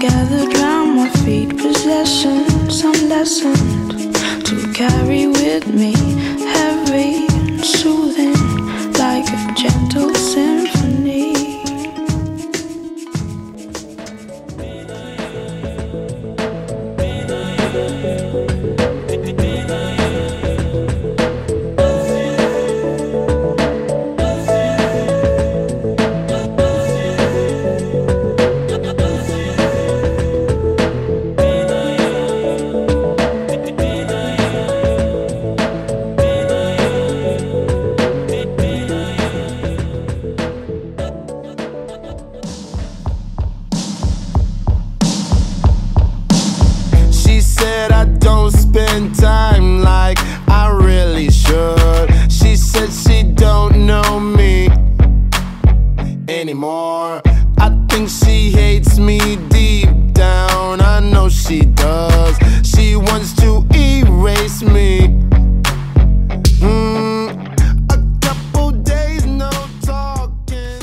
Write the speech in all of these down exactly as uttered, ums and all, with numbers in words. gathered round my feet, possession, some lessons to carry with me, heavy and soothing, like a gentle symphony. Spend time like I really should. She said she don't know me anymore. I think she hates me deep down, I know she does. She wants to erase me. mm, A couple days, no talking.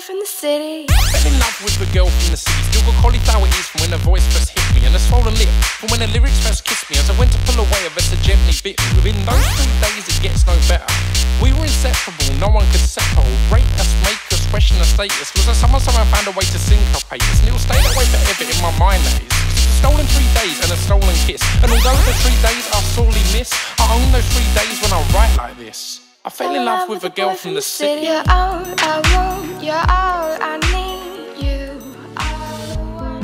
From the city, you're all I want, you're all I need, you are the one.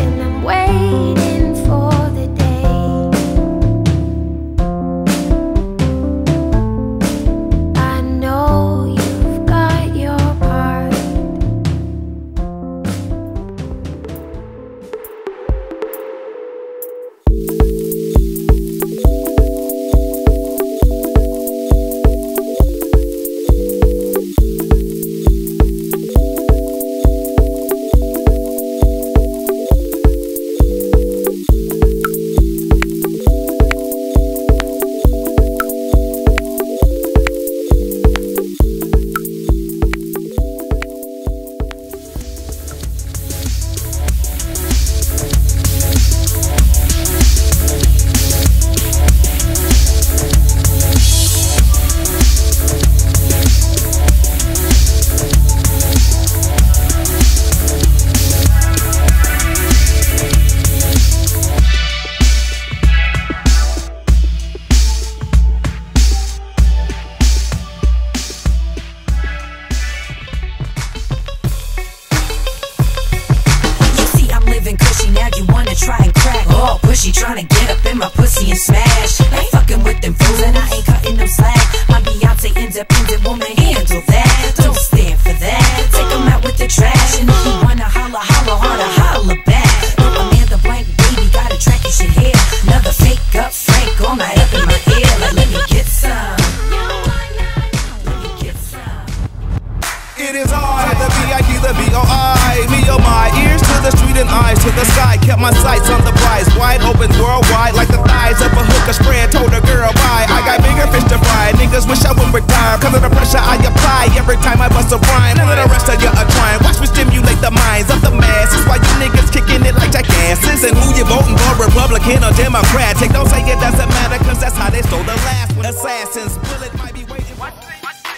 And I'm waiting for the day. Another eyes to the sky, kept my sights on the prize. Wide open, worldwide, like the thighs of a hooker spread. Told her girl bye, I got bigger fish to fry. Niggas wish I would retire, cause of the pressure I apply. Every time I bust a rhyme, none of the rest of you are trying. Watch me stimulate the minds of the masses, why you niggas kicking it like jackasses. And who you voting for, Republican or Democrat? Take, don't say it doesn't matter, cause that's how they stole the last one. Assassins, bullet might be waiting. What,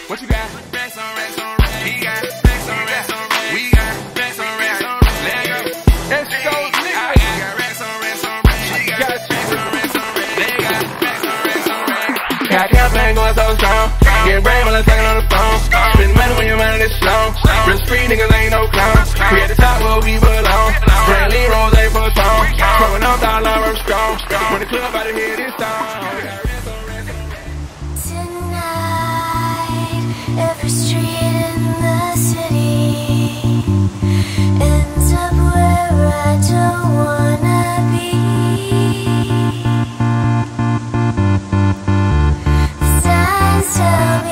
what you got? Racks on racks on racks. He got racks on racks on racks. We got racks on racks on racks. Let go. Let's go, nigga. I got racks on racks on racks. She got racks on racks on racks. They got racks on racks on racks. Got campaign going so strong. Get brave while I'm talking on the phone. Spend money when your mind is slow. Real street niggas ain't no clowns. We at the top where we belong. Brand Leroy's ain't for song. Throwing up dollar, I'm strong. When the club out of here, this song. Every street in the city ends up where I don't wanna be. The signs tell me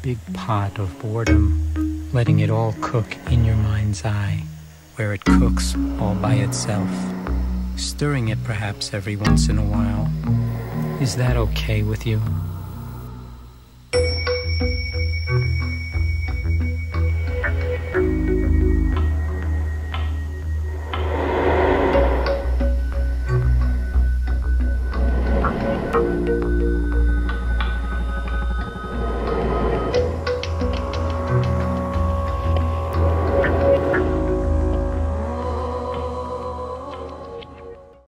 big pot of boredom, letting it all cook in your mind's eye, where it cooks all by itself, stirring it perhaps every once in a while. Is that okay with you?